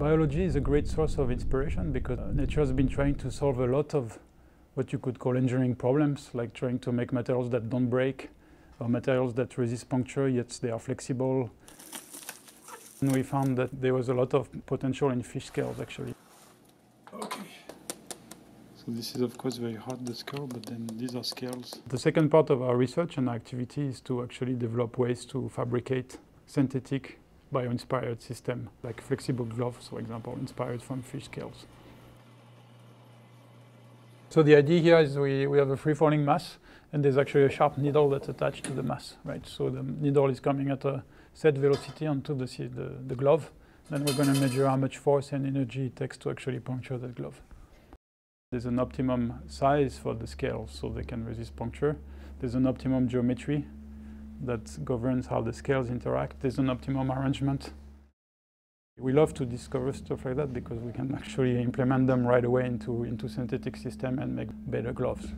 Biology is a great source of inspiration because nature has been trying to solve a lot of what you could call engineering problems, like trying to make materials that don't break or materials that resist puncture, yet they are flexible. And we found that there was a lot of potential in fish scales, actually. Okay. So this is, of course, very hard, the scale, but then these are scales. The second part of our research and activity is to actually develop ways to fabricate synthetic bio-inspired system, like flexible gloves, for example, inspired from fish scales. So the idea here is we have a free-falling mass, and there's actually a sharp needle that's attached to the mass, right? So the needle is coming at a set velocity onto the glove. Then we're going to measure how much force and energy it takes to actually puncture that glove. There's an optimum size for the scales, so they can resist puncture. There's an optimum geometry that governs how the scales interact. There's an optimum arrangement. We love to discover stuff like that because we can actually implement them right away into synthetic systems and make better gloves.